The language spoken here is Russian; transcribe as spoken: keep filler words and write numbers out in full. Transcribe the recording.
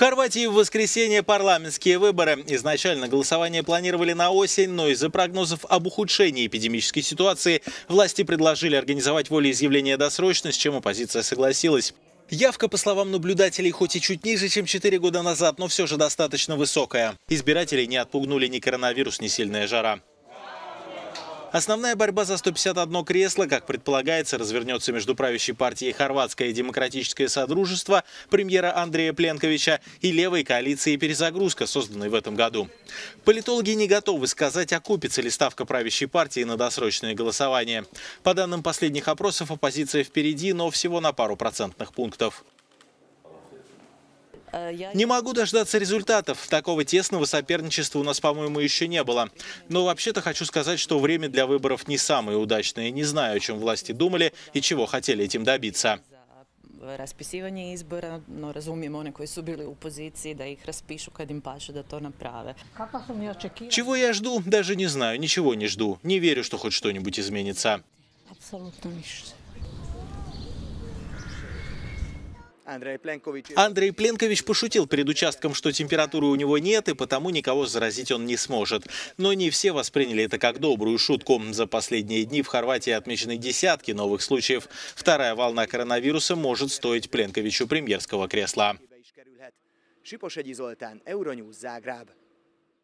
Хорватии в воскресенье парламентские выборы. Изначально голосование планировали на осень, но из-за прогнозов об ухудшении эпидемической ситуации власти предложили организовать волеизъявление досрочно, с чем оппозиция согласилась. Явка, по словам наблюдателей, хоть и чуть ниже, чем четыре года назад, но все же достаточно высокая. Избирателей не отпугнули ни коронавирус, ни сильная жара. Основная борьба за сто пятьдесят одно кресло, как предполагается, развернется между правящей партией Хорватское демократическое содружество премьера Андрея Пленковича и левой коалицией «Перезагрузка», созданной в этом году. Политологи не готовы сказать, окупится ли ставка правящей партии на досрочное голосование. По данным последних опросов, оппозиция впереди, но всего на пару процентных пунктов. Не могу дождаться результатов. Такого тесного соперничества у нас, по-моему, еще не было. Но вообще-то хочу сказать, что время для выборов не самое удачное. Не знаю, о чем власти думали и чего хотели этим добиться. Расписывание избора, но разумеем, те, которые были в оппозиции, да их распишут, когда им паше, да то направят. Чего я жду? Даже не знаю. Ничего не жду. Не верю, что хоть что-нибудь изменится. Абсолютно ничего. Андрей Пленкович... Андрей Пленкович пошутил перед участком, что температуры у него нет, и потому никого заразить он не сможет. Но не все восприняли это как добрую шутку. За последние дни в Хорватии отмечены десятки новых случаев. Вторая волна коронавируса может стоить Пленковичу премьерского кресла.